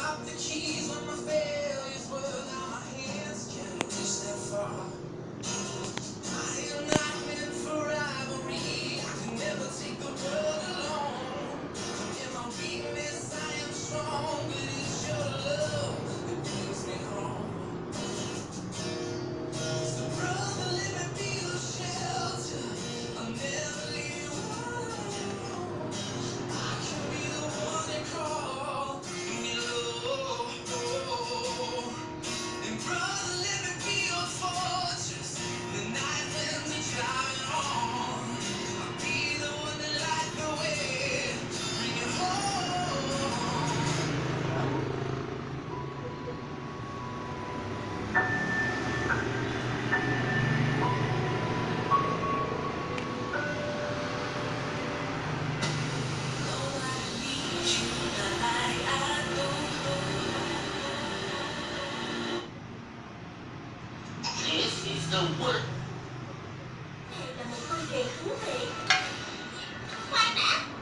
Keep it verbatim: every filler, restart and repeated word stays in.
drop the keys when my failures were. Now my hands can't reach that far. I am not meant for rivalry. I can never take the world alone. In my weakness I am strong, but it's your love that brings me home. So brother, let me be your shelter. I'll never leave you alone. I can be the one that calls. The work. Hey,